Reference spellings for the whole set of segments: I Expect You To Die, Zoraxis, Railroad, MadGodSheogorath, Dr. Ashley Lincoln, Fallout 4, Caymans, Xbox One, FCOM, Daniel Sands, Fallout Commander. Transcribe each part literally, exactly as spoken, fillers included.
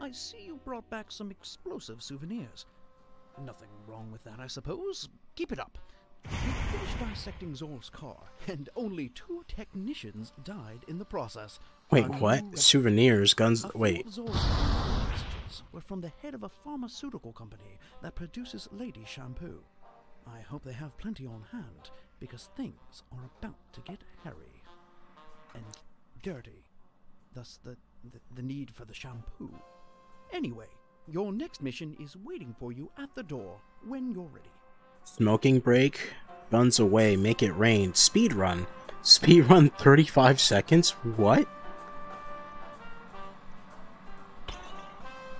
I see you brought back some explosive souvenirs. Nothing wrong with that, I suppose. Keep it up. You finished dissecting Zor's car, and only two technicians died in the process. Wait, what? Souvenirs? Guns? Wait. Were from the head of a pharmaceutical company that produces lady shampoo. I hope they have plenty on hand, because things are about to get hairy and dirty. Thus the, the, the need for the shampoo. Anyway, your next mission is waiting for you at the door when you're ready. Smoking break, guns away, make it rain, speed run. Speed run thirty-five seconds? What?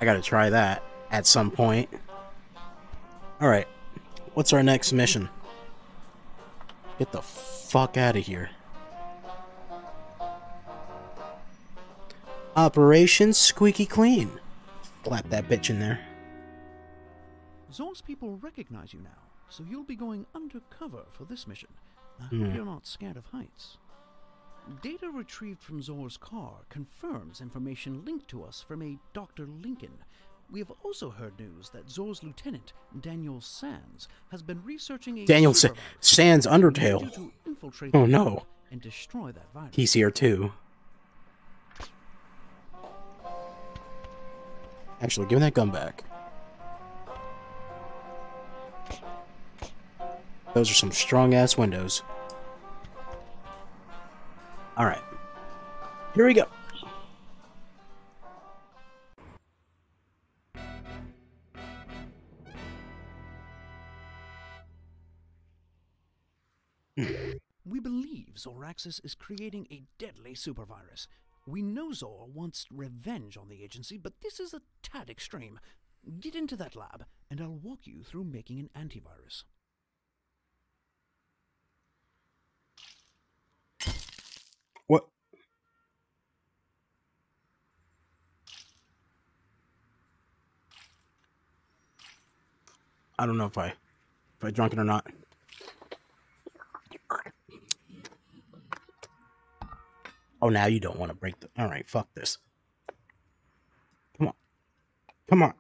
I gotta try that at some point. Alright, what's our next mission? Get the fuck out of here. Operation Squeaky Clean. Slap that bitch in there. Zor's people recognize you now, so you'll be going undercover for this mission. I hope mm. you're not scared of heights. Data retrieved from Zor's car confirms information linked to us from a Doctor Lincoln. We have also heard news that Zor's lieutenant, Daniel Sands, has been researching a... Daniel Sa Sands Undertale. To infiltrate oh no. And destroy that virus. He's here too. Actually, give that gun back. Those are some strong-ass windows. Alright. Here we go. We believe Zoraxis is creating a deadly supervirus. We know Zor wants revenge on the agency, but this is a tad extreme. Get into that lab, and I'll walk you through making an antivirus. What? I don't know if I, if I drunk it or not. Oh, now you don't want to break the... All right, fuck this. Come on. Come on.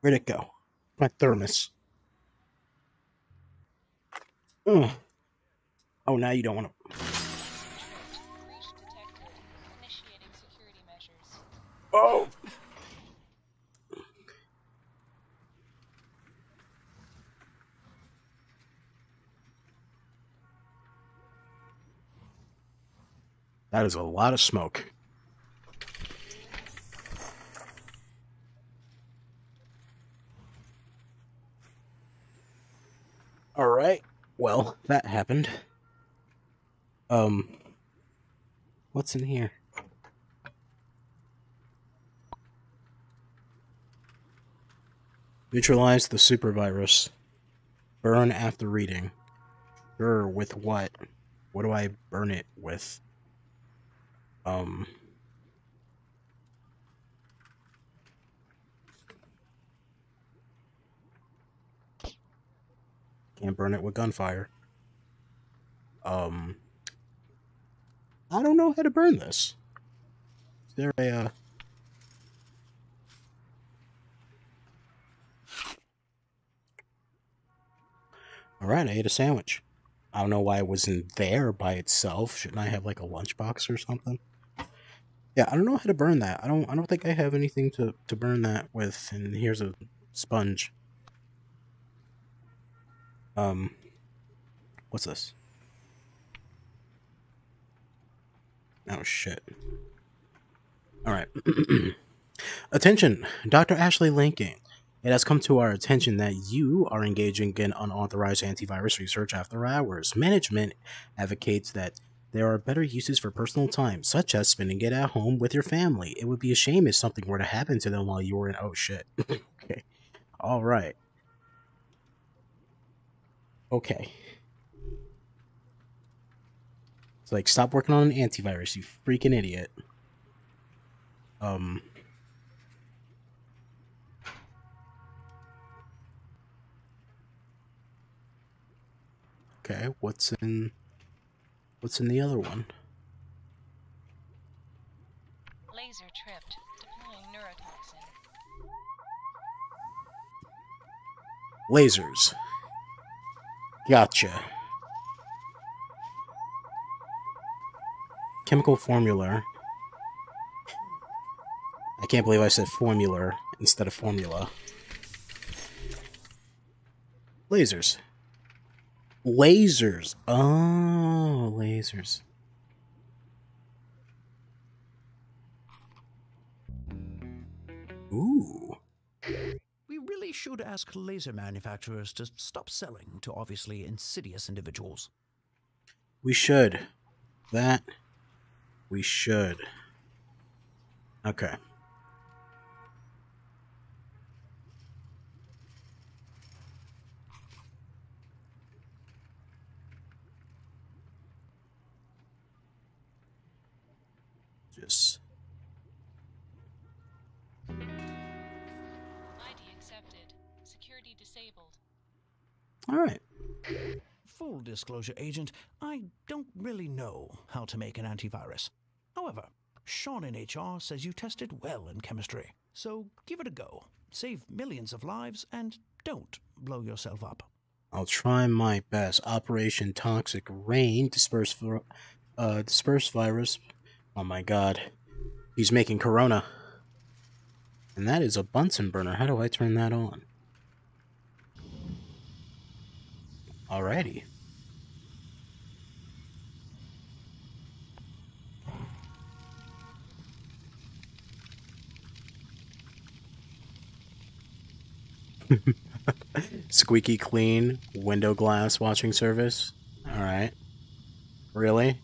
Where'd it go? My thermos. Ugh. Oh, now you don't want to... Oh! That is a lot of smoke. All right. Well, that happened. Um, what's in here? Neutralize the supervirus. Burn after reading. Sure, with what? What do I burn it with? Um, can't burn it with gunfire. Um, I don't know how to burn this. Is there a, uh... Alright, I ate a sandwich. I don't know why it wasn't there by itself. Shouldn't I have, like, a lunchbox or something? Yeah, I don't know how to burn that. I don't I don't think I have anything to, to burn that with. And here's a sponge. Um, what's this? Oh, shit. Alright. Attention, Doctor Ashley Lincoln. It has come to our attention that you are engaging in unauthorized antivirus research after hours. Management advocates that there are better uses for personal time, such as spending it at home with your family. It would be a shame if something were to happen to them while you were in... Oh, shit. Okay. All right. Okay. It's like, stop working on an antivirus, you freaking idiot. Um... Okay, what's in what's in the other one? Lady Laser tripped. Deploying neurotoxin. Lasers. Gotcha. Chemical formula. I can't believe I said formula instead of formula. Lasers. Lasers. Oh, lasers. Ooh. We really should ask laser manufacturers to stop selling to obviously insidious individuals. We should. That we should. Okay. Just all right. Full disclosure, Agent, I don't really know how to make an antivirus. However, Sean in H R says you tested well in chemistry, so give it a go. Save millions of lives and don't blow yourself up. I'll try my best. Operation Toxic Rain, disperse, uh, disperse virus. Oh my god. He's making Corona. And that is a Bunsen burner. How do I turn that on? Alrighty. Squeaky clean window glass washing service. Alright. Really?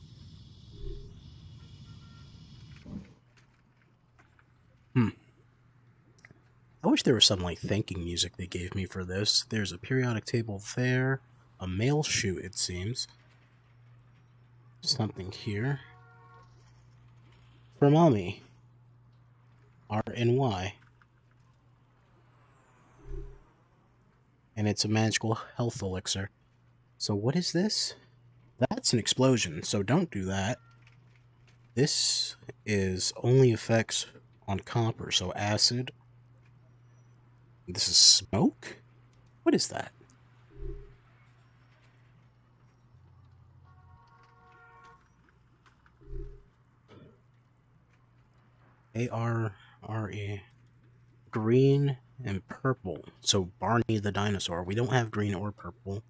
Hmm. I wish there was some like thanking music they gave me for this. There's a periodic table there. A mail chute, it seems. Something here. Fermami. R and Y. And it's a magical health elixir. So what is this? That's an explosion, so don't do that. This is only effects on copper, so acid. This is smoke? What is that? A R R E. Green and purple. So Barney the dinosaur. We don't have green or purple.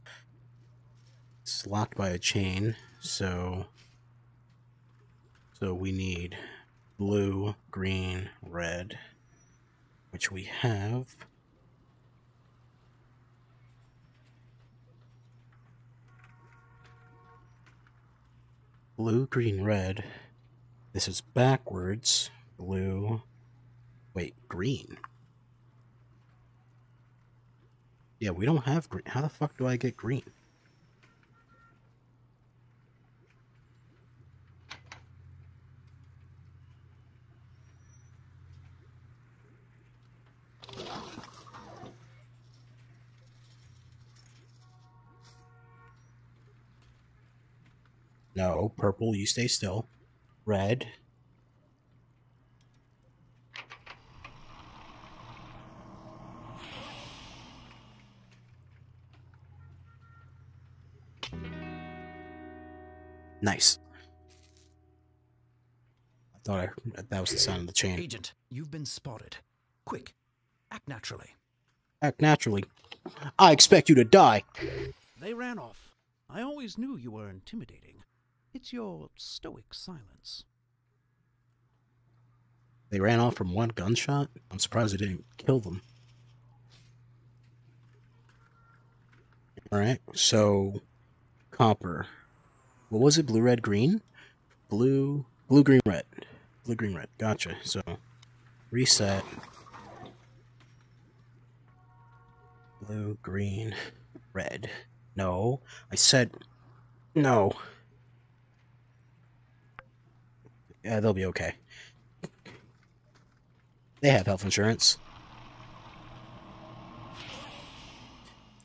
It's locked by a chain. So, so we need blue, green, red, which we have. Blue, green, red. This is backwards. Blue, wait, green. Yeah, we don't have green. How the fuck do I get green? No, purple, you stay still. Red. Nice. I thought I, that was the sound of the chain. Agent, you've been spotted. Quick, act naturally. Act naturally? I expect you to die. They ran off. I always knew you were intimidating. It's your stoic silence. They ran off from one gunshot? I'm surprised I didn't kill them. Alright, so... copper. What was it? Blue, red, green? Blue, blue, green, red. Blue, green, red. Gotcha. So, reset. Blue, green, red. No. I said no. Yeah, they'll be okay. They have health insurance.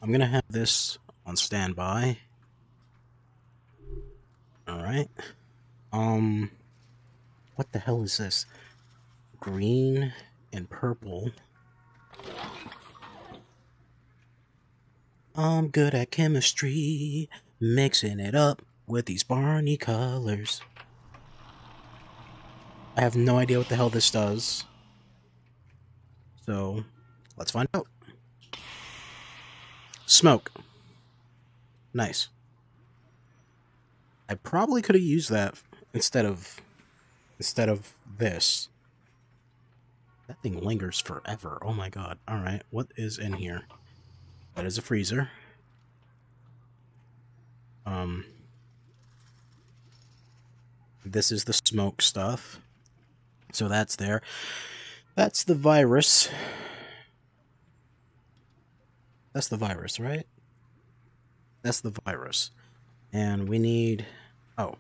I'm gonna have this on standby. Alright. Um, what the hell is this? green and purple. I'm good at chemistry, mixing it up with these Barney colors. I have no idea what the hell this does, so let's find out. Smoke. Nice. I probably could have used that instead of instead of this. That thing lingers forever. Oh my god. Alright, what is in here? That is a freezer. Um, this is the smoke stuff. So that's there. That's the virus. That's the virus, right? That's the virus. And we need... Oh.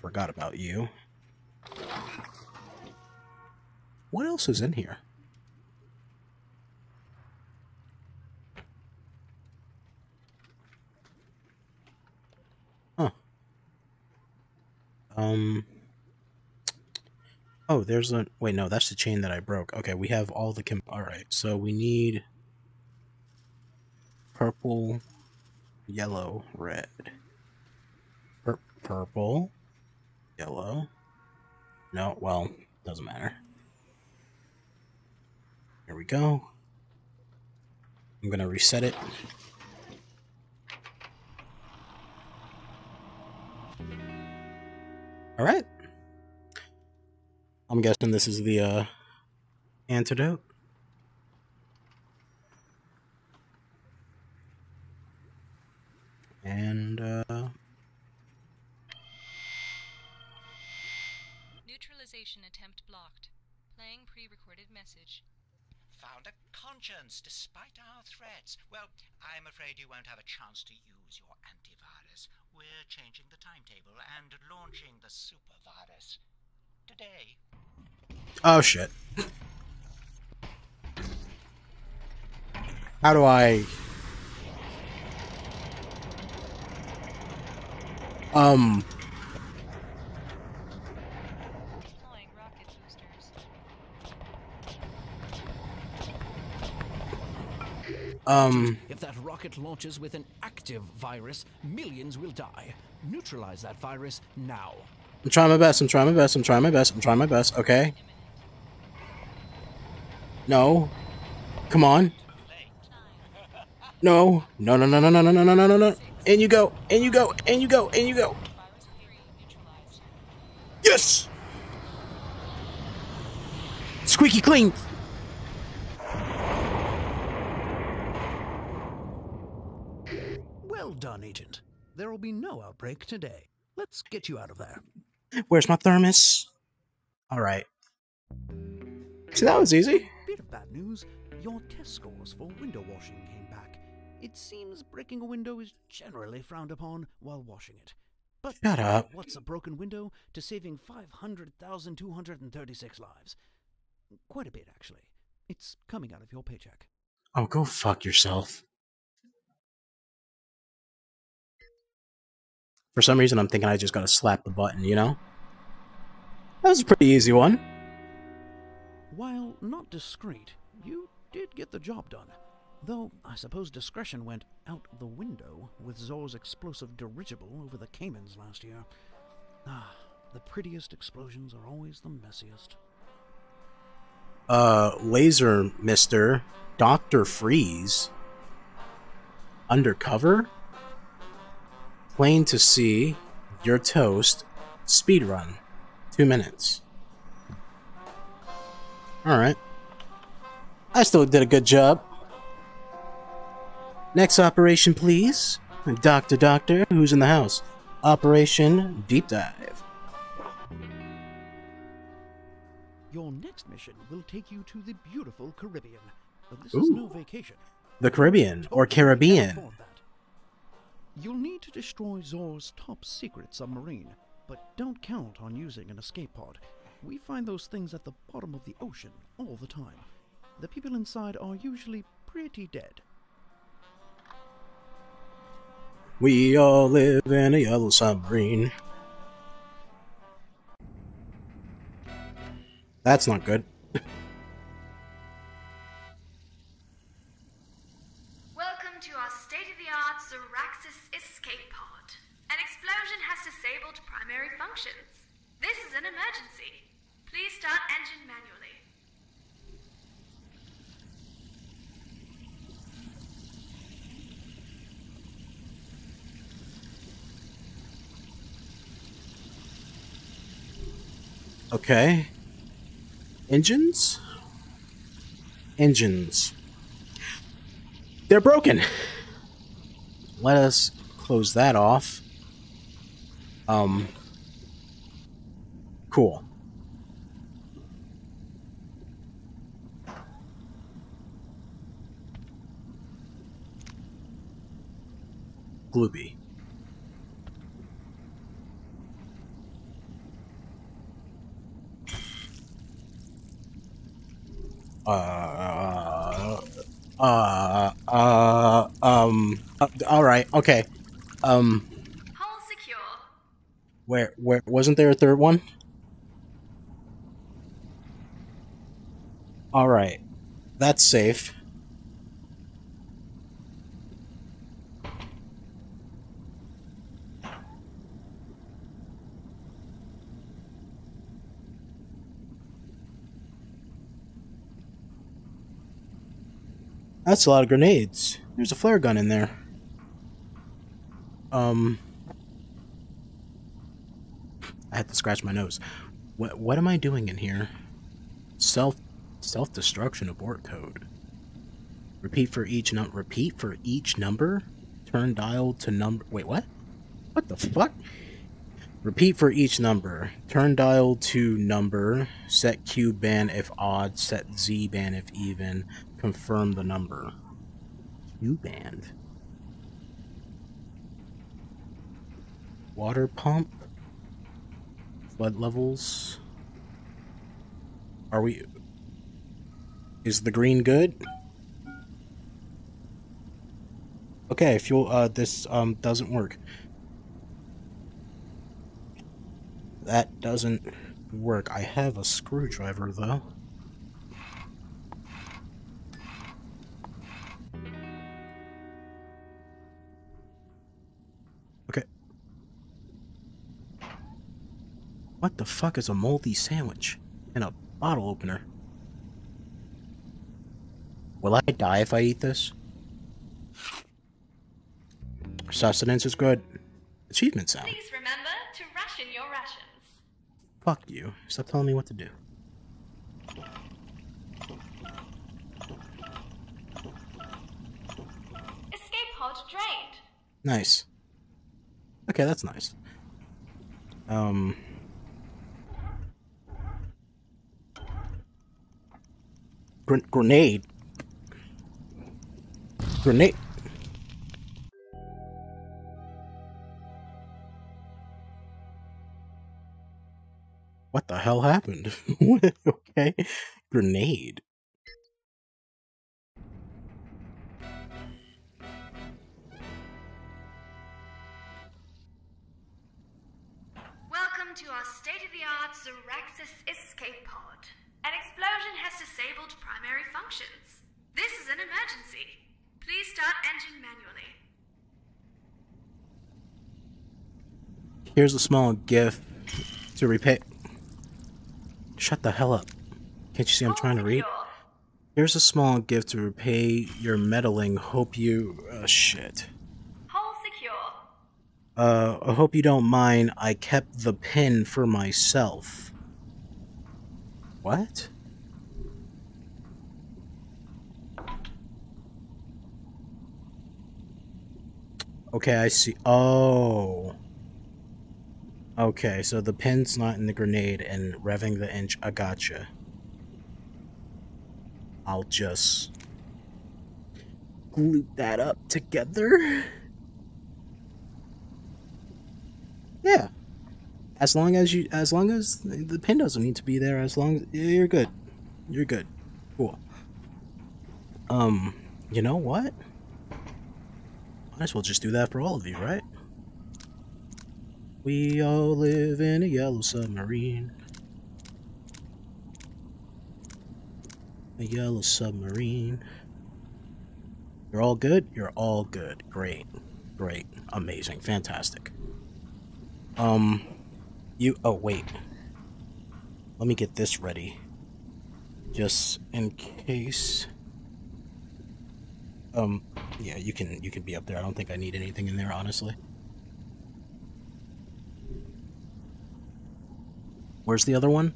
Forgot about you. What else is in here? Huh. Um... Oh, there's a... Wait, no, that's the chain that I broke. Okay, we have all the... Chem Alright, so we need... Purple, yellow, red. Pur purple, yellow. No, well, doesn't matter. Here we go. I'm gonna reset it. Alright. I'm guessing this is the uh, antidote. And, uh... neutralization attempt blocked. Playing pre-recorded message. Found a conscience, despite our threats. Well, I'm afraid you won't have a chance to use your antivirus. We're changing the timetable and launching the supervirus. Today. Oh, shit. How do I... Um. Deploying rocket boosters. Um. If that rocket launches with an active virus, millions will die. Neutralize that virus now. I'm trying my best. I'm trying my best. I'm trying my best. I'm trying my best. Okay. No. Come on. No. No. No. No. No. No. No. No. No. No. No. And you go, and you go, and you go, and you go. Yes! Squeaky clean! Well done, Agent. There will be no outbreak today. Let's get you out of there. Where's my thermos? Alright. See, that was easy. Bit of bad news. Your test scores for window washing came back. It seems breaking a window is generally frowned upon while washing it. But shut up. What's a broken window to saving five hundred thousand two hundred thirty-six lives? Quite a bit, actually. It's coming out of your paycheck. Oh, go fuck yourself. For some reason, I'm thinking I just gotta slap the button, you know? That was a pretty easy one. While not discreet, you did get the job done. Though, I suppose discretion went out the window with Zor's explosive dirigible over the Caymans last year. Ah, the prettiest explosions are always the messiest. Uh, laser, mister. Doctor Freeze. Undercover? Plain to see. Your toast. Speedrun. Two minutes. Alright. I still did a good job. Next operation, please. Doctor, doctor, who's in the house? Operation Deep Dive. Your next mission will take you to the beautiful Caribbean. But this Ooh. Is no vacation. The Caribbean, or Caribbean. You'll need to destroy Zor's top-secret submarine, but don't count on using an escape pod. We find those things at the bottom of the ocean all the time. The people inside are usually pretty dead. We all live in a yellow submarine. That's not good. Welcome to our state-of-the-art Zoraxis escape pod. An explosion has disabled primary functions. This is an emergency. Please start engine manually. Okay. Engines? Engines. They're broken. Let us close that off. Um. Cool. Glooby. Uh, uh, uh, um, uh, all right, okay, um, hole secure. Where, where, wasn't there a third one? All right, that's safe. That's a lot of grenades. There's a flare gun in there. Um... I had to scratch my nose. What, what am I doing in here? Self... Self-destruction abort code. Repeat for each num- Repeat for each number? Turn dial to number- Wait, what? What the fuck? Repeat for each number. Turn dial to number. Set Q ban if odd. Set Z ban if even. Confirm the number. Q band. Water pump. Flood levels. Are we... Is the green good? Okay, fuel, uh, this, um, doesn't work. That doesn't work. I have a screwdriver, though. What the fuck is a moldy sandwich and a bottle opener? Will I die if I eat this? Sustenance is good. Achievement sound. Please remember to ration your rations. Fuck you. Stop telling me what to do. Escape pod drained. Nice. Okay, that's nice. Um... Grenade. Grenade. What the hell happened? Okay. Grenade. Welcome to our state-of-the-art Zoraxis escape pod. An explosion has disabled primary functions. This is an emergency. Please start engine manually. Here's a small gift to repay. Shut the hell up. Can't you see I'm trying to read? Here's a small gift to repay your meddling. Hope you... Uh, shit. Hole secure. Uh, I hope you don't mind. I kept the pin for myself. What? Okay, I see. Oh. Okay, so the pin's not in the grenade and revving the engine. I gotcha. I'll just glue that up together. Yeah. As long as you, as long as the pin doesn't need to be there, as long as you're good, you're good. Cool. Um, you know what? Might as well just do that for all of you, right? We all live in a yellow submarine. a yellow submarine. You're all good? You're all good. Great. Great. Amazing. Fantastic. Um, you, oh wait. Let me get this ready. Just in case. Um, yeah, you can, you can be up there. I don't think I need anything in there, honestly. Where's the other one?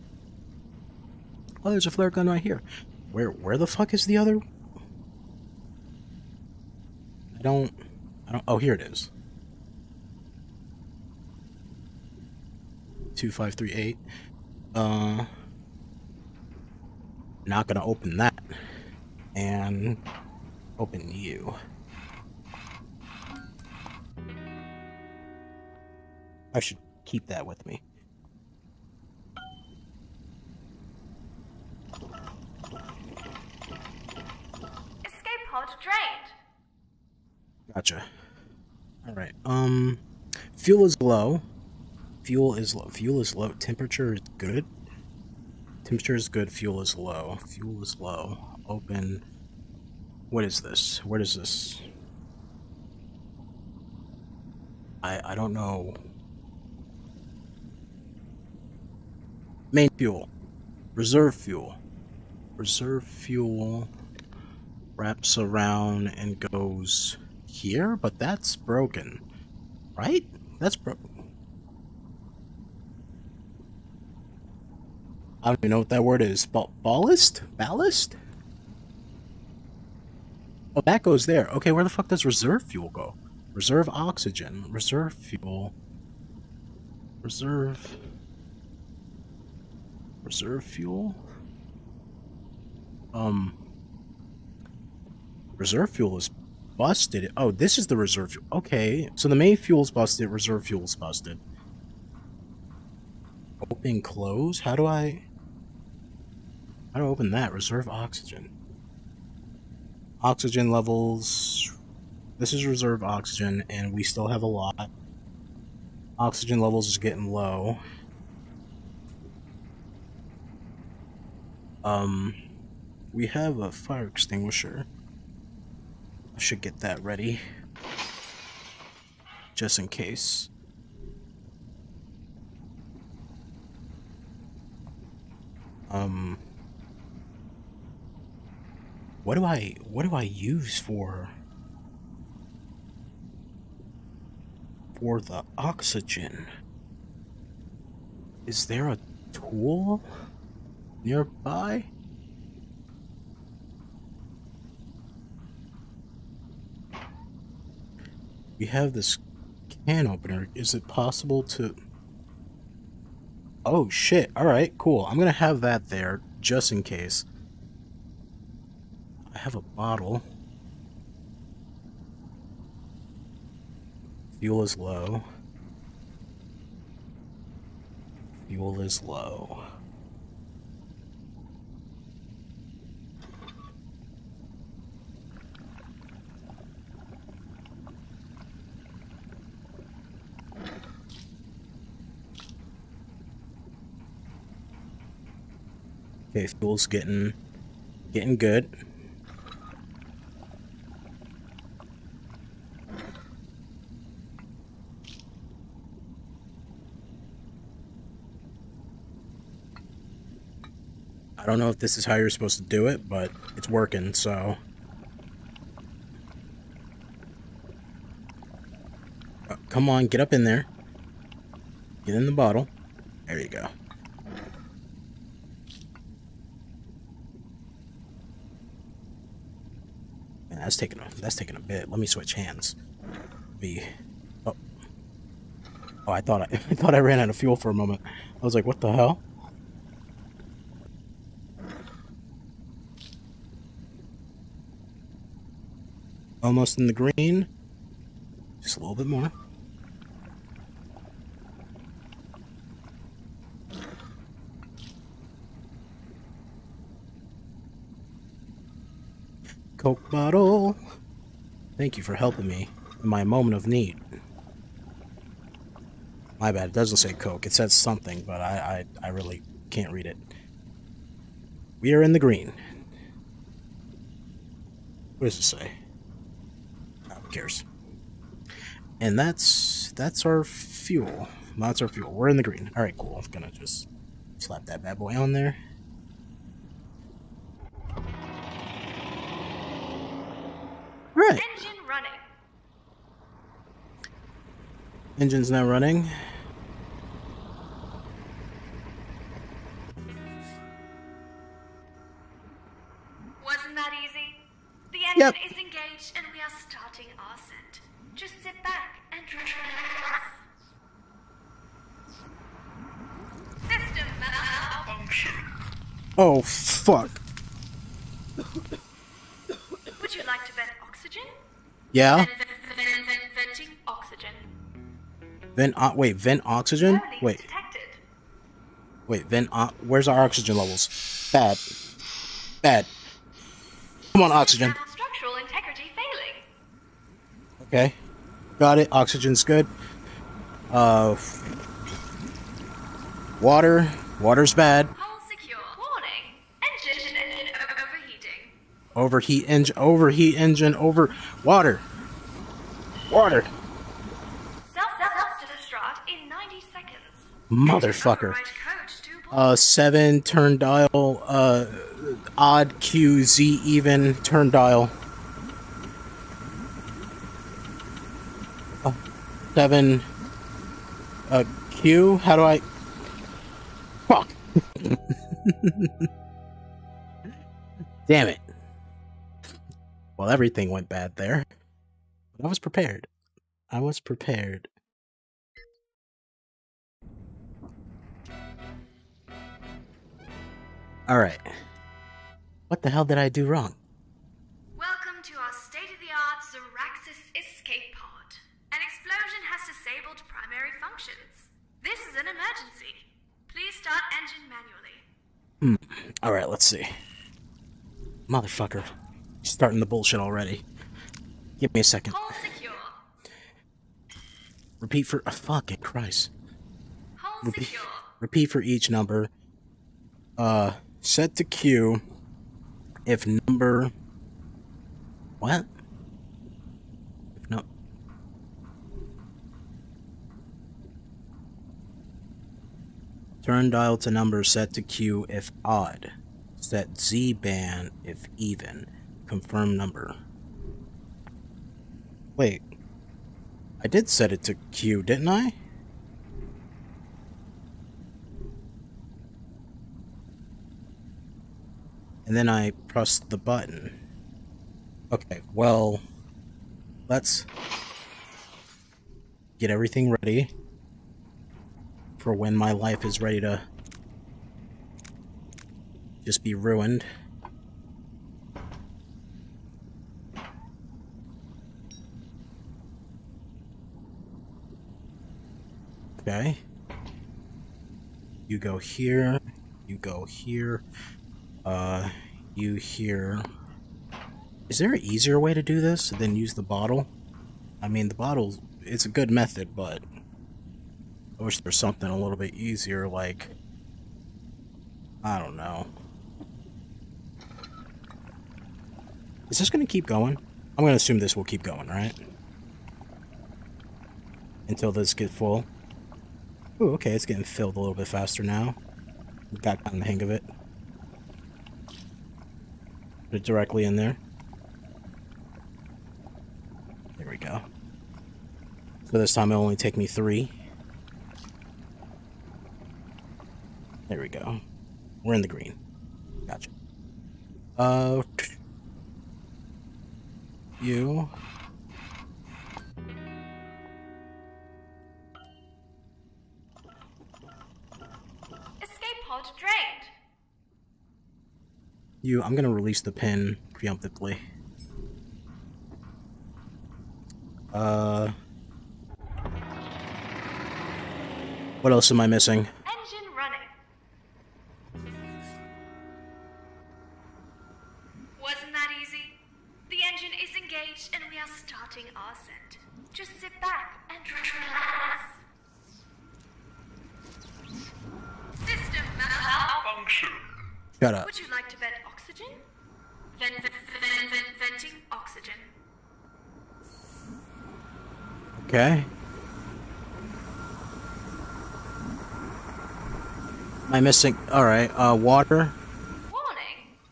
Oh, there's a flare gun right here. Where, where the fuck is the other? I don't, I don't, oh, here it is. two five three eight. Uh, not gonna open that. And open you. I should keep that with me. Escape pod drained. Gotcha. All right. Um, fuel is low. Fuel is low. Fuel is low. Temperature is good. Temperature is good. Fuel is low. Fuel is low. Open. What is this? What is this? I I don't know. Main fuel. Reserve fuel. Reserve fuel wraps around and goes here, but that's broken. Right? That's broken. I don't even know what that word is. Ba ballast? Ballast? Oh, that goes there. Okay, where the fuck does reserve fuel go? Reserve oxygen. Reserve fuel. Reserve. Reserve fuel? Um. Reserve fuel is busted. Oh, this is the reserve fuel. Okay, so the main fuel's busted. Reserve fuel's busted. Open, close? How do I... How do I open that? Reserve oxygen. Oxygen levels. This is reserve oxygen, and we still have a lot. Oxygen levels is getting low. Um, we have a fire extinguisher. I should get that ready. Just in case. Um... What do I, what do I use for, for the oxygen? Is there a tool nearby? We have this can opener. Is it possible to, oh shit. All right, cool. I'm going to have that there just in case. I have a bottle. Fuel is low. Fuel is low. Okay, fuel's getting getting good. I don't know if this is how you're supposed to do it, but it's working, so... Oh, come on, get up in there. Get in the bottle. There you go. Man, that's taking a, that's taking a bit. Let me switch hands. Be... Oh. Oh, I thought I, I thought I ran out of fuel for a moment. I was like, what the hell? Almost in the green. Just a little bit more. Coke bottle. Thank you for helping me in my moment of need. My bad, it doesn't say Coke. It says something, but I, I, I really can't read it. We are in the green. What does it say? No one cares. And that's that's our fuel. That's our fuel. We're in the green. All right, cool. I'm gonna just slap that bad boy on there. Right. Engine running. Engine's now running. Wasn't that easy? The engine yep. is engaged and we are starting our ascent. Just sit back and relax. System malfunction. Oh fuck. Would you like to vent oxygen? Yeah. Vent, vent, vent, vent, venting oxygen. Vent, uh, wait, vent oxygen? Wait. Detected. Wait, vent, uh, where's our oxygen levels? Bad. Bad. Come on, oxygen. Structural integrity failing. Okay. Got it. Oxygen's good. Uh. Water. Water's bad. Hull secure. Warning. Engine, engine overheating. Overheat engine. Overheat engine. Over. Water. Water. Motherfucker. Uh, seven, turn dial, uh, odd, Q, Z, even, turn dial. Uh, seven, uh, Q, how do I... Fuck! Damn it. Well, everything went bad there. But I was prepared. I was prepared. Alright. What the hell did I do wrong? Welcome to our state-of-the-art Zoraxis escape pod. An explosion has disabled primary functions. This is an emergency. Please start engine manually. Hmm. Alright, let's see. Motherfucker. Starting the bullshit already. Give me a second. Hull secure. Repeat for- oh, fucking Christ. Hull repeat, secure. Repeat for each number. Uh... Set to Q if number what? If no turn dial to number set to Q if odd. Set Z band if even. Confirm number. Wait. I did set it to Q, didn't I? And then I pressed the button. Okay, well, let's get everything ready for when my life is ready to just be ruined. Okay. You go here, you go here. Uh, you hear... Is there an easier way to do this than use the bottle? I mean, the bottle, it's a good method, but I wish there was something a little bit easier, like... I don't know. Is this gonna keep going? I'm gonna assume this will keep going, right? Until this gets full. Ooh, okay, it's getting filled a little bit faster now. We got on the hang of it. Put it directly in there. There we go. So this time it'll only take me three. There we go. We're in the green. Gotcha. Uh, you. Escape pod drained. You, I'm gonna release the pin preemptively. Uh, what else am I missing? Engine running. Wasn't that easy? The engine is engaged and we are starting our ascent. Just sit back and relax. System malfunction. Shut up. Would you like to vent oxygen? Ven- ven- ven- ven- venting oxygen. Okay. Am I missing? Alright, uh, water. Warning.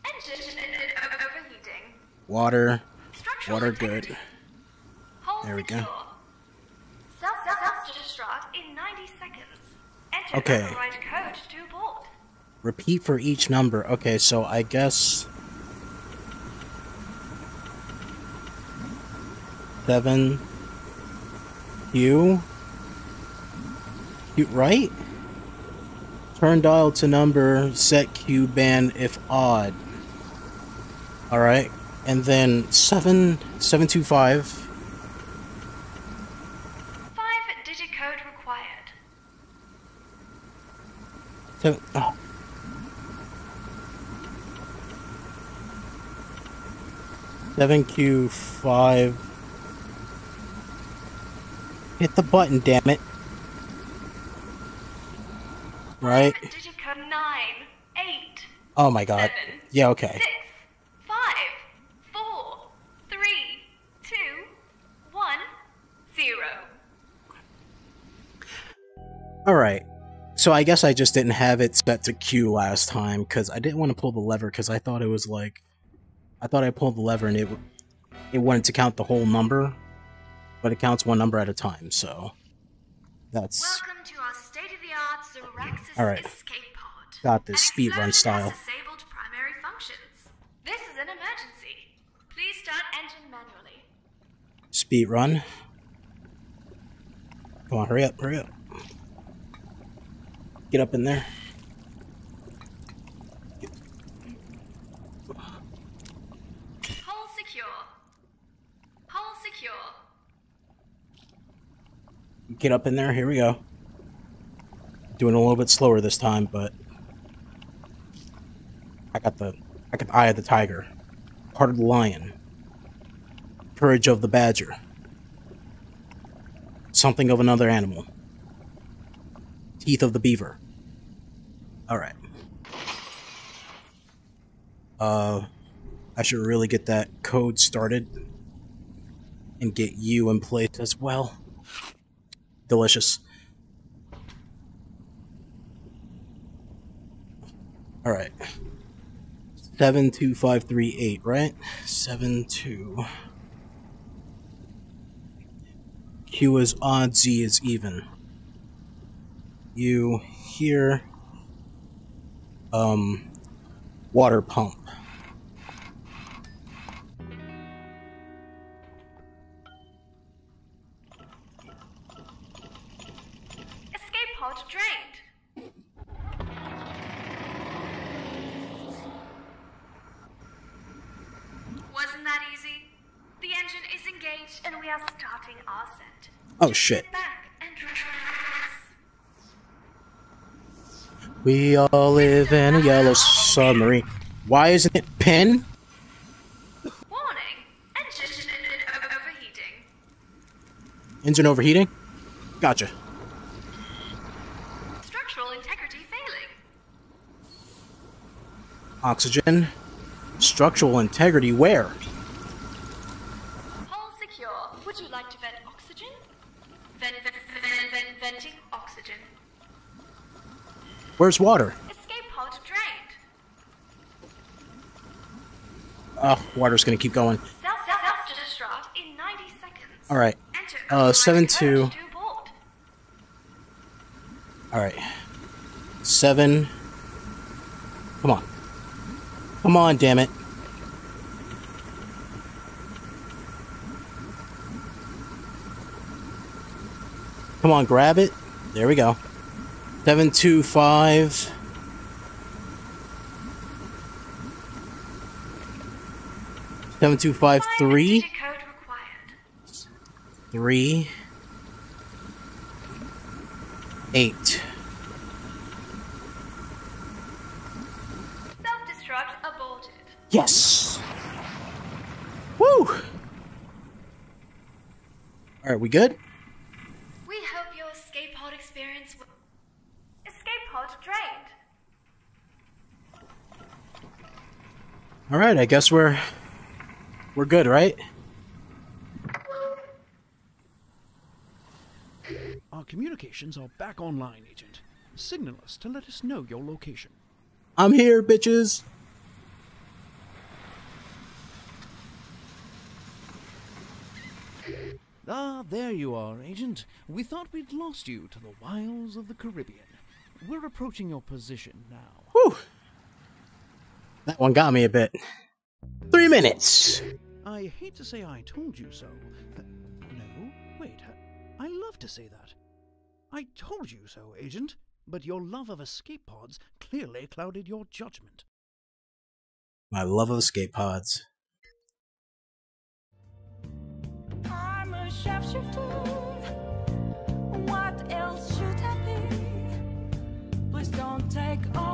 Engine overheating. Water. Structural water integrity. Good. Hold there we secure. Go. Self-destruct in ninety seconds. Enter okay. The override code to board. Repeat for each number. Okay, so I guess... Seven... You... You, right? Turn dial to number, set Q band if odd. Alright, and then seven seven two five. Five digit code required. Seven, oh. Seven Q five. Hit the button, damn it. Right. Digicode nine, eight. Oh my God. Seven, yeah. Okay. Six, five, four, three, two, one, zero. All right. So I guess I just didn't have it set to Q last time because I didn't want to pull the lever because I thought it was like, I thought I pulled the lever and it it wanted to count the whole number, but it counts one number at a time. So that's. Welcome to our Zoraxis all right. Escape pod. Got this speedrun style. Disabled primary functions. This is an emergency. Please start engine manually. Speedrun. Come on, hurry up, hurry up. Get up in there. Get. Hole secure. Hole secure. Get up in there. Here we go. Doing a little bit slower this time, but I got the I got the eye of the tiger, heart of the lion, courage of the badger, something of another animal, teeth of the beaver. All right. Uh, I should really get that code started and get you in place as well. Delicious. All right, seven two five three eight, right? Seven two. Q is odd, Z is even. U here. Um, water pump. Escape pod drained. And we are starting our set. Oh shit. We all live in a yellow submarine. Why isn't it pin? Warning. Engine overheating. Engine overheating? Gotcha. Structural integrity failing. Oxygen. Structural integrity where? Would you like to vent oxygen? Vent, vent, vent, vent, venting oxygen. Where's water? Escape pod drained. Oh, water's gonna keep going. Self self destruct in ninety seconds. All right. Enter uh, seven two. All right. Seven. Come on. Come on, damn it. Come on, grab it. There we go. Seven, two, five. Seven, two, five, three. Three. Eight. Self-destruct aborted. Yes. Woo. All right, we good? Escape pod drained. All right, I guess we're we're good, right? Our communications are back online, Agent. Signal us to let us know your location. I'm here, bitches. Ah, there you are, Agent. We thought we'd lost you to the wilds of the Caribbean. We're approaching your position now. Whew. That one got me a bit. Three minutes. I hate to say I told you so. No, wait. I love to say that. I told you so, Agent. But your love of escape pods clearly clouded your judgment. My love of escape pods. I'm a shapeshifter. What else should I be? Please don't take off.